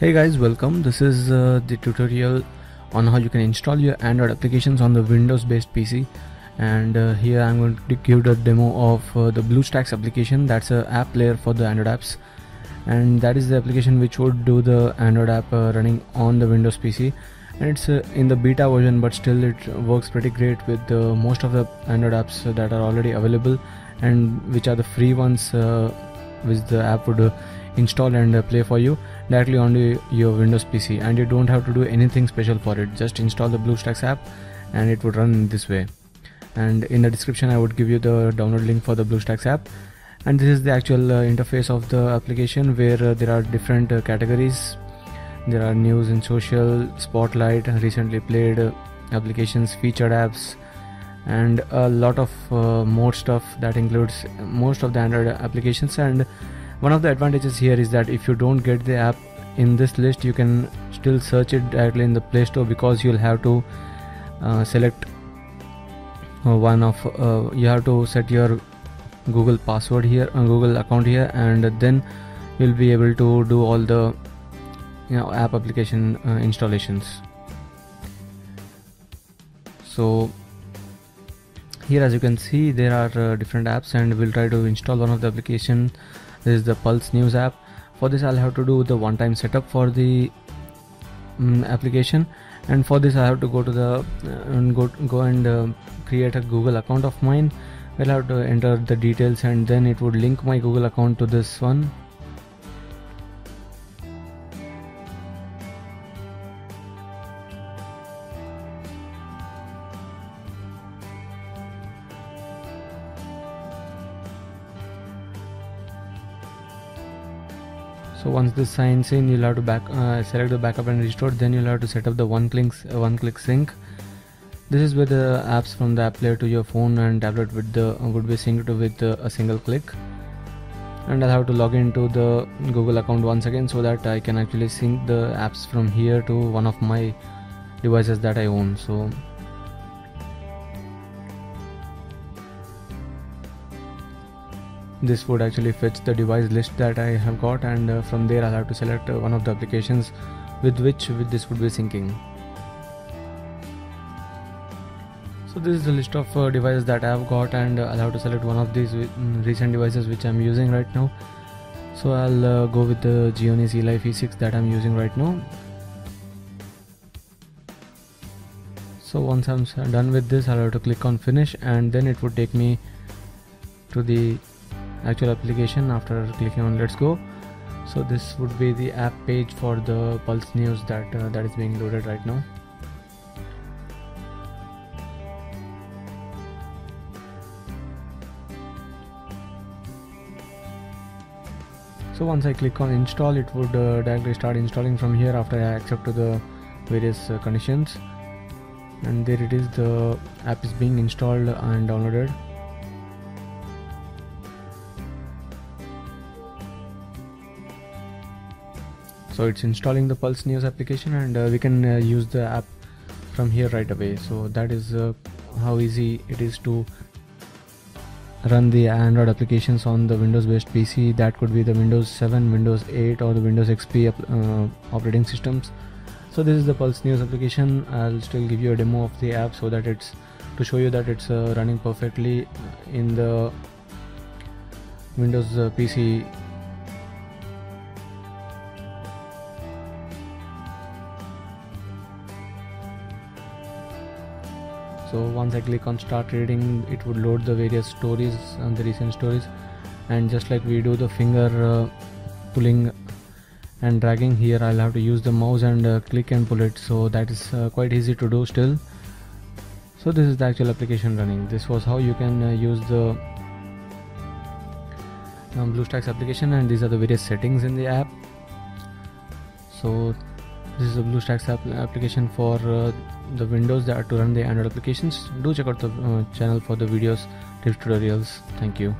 Hey guys, welcome. This is the tutorial on how you can install your Android applications on the Windows based PC, and here I'm going to give the demo of the BlueStacks application. That's an app player for the Android apps, and that is the application which would do the Android app running on the Windows PC. And it's in the beta version, but still it works pretty great with most of the Android apps that are already available and which are the free ones which the app would install and play for you directly on your Windows PC, and you don't have to do anything special for it. Just install the BlueStacks app and it would run this way, and in the description I would give you the download link for the BlueStacks app. And this is the actual interface of the application, where there are different categories. There are news and social, spotlight, recently played applications, featured apps, and a lot of more stuff that includes most of the Android applications. And one of the advantages here is that if you don't get the app in this list, you can still search it directly in the Play Store, because you'll have to select one of you have to set your Google password here, Google account here, and then you'll be able to do all the app application installations. So here, as you can see, there are different apps, and we'll try to install one of the applications. This is the Pulse News app. For this I'll have to do the one-time setup for the application, and for this I have to go to the go and create a Google account of mine. I'll have to enter the details, and then it would link my Google account to this one. So once this signs in, you'll have to select the backup and restore. Then you'll have to set up the one-click sync. This is where the apps from the app player to your phone and tablet would be synced with a single click. And I'll have to log into the Google account once again, so that I can actually sync the apps from here to one of my devices that I own. So this would actually fetch the device list that I have got, and from there I'll have to select one of the applications with which this would be syncing. So this is the list of devices that I have got, and I'll have to select one of these recent devices which I'm using right now. So I'll go with the Gionee Life E6 that I'm using right now. So once I'm done with this, I'll have to click on finish, and then it would take me to the actual application after clicking on let's go. So this would be the app page for the Pulse News that is being loaded right now. So once I click on install, it would directly start installing from here after I accept to the various conditions, and there it is, the app is being installed and downloaded. So it's installing the Pulse News application, and we can use the app from here right away. So that is how easy it is to run the Android applications on the Windows based PC. That could be the Windows 7, Windows 8 or the Windows XP operating systems. So this is the Pulse News application. I'll still give you a demo of the app, so that it's to show you that it's running perfectly in the Windows PC. So once I click on start reading, it would load the various stories and the recent stories, and just like we do the finger pulling and dragging here, I'll have to use the mouse and click and pull it. So that is quite easy to do still. So this is the actual application running. This was how you can use the BlueStacks application, and these are the various settings in the app. So this is the BlueStacks application for the Windows that are to run the Android applications. Do check out the channel for the videos, tips, tutorials. Thank you.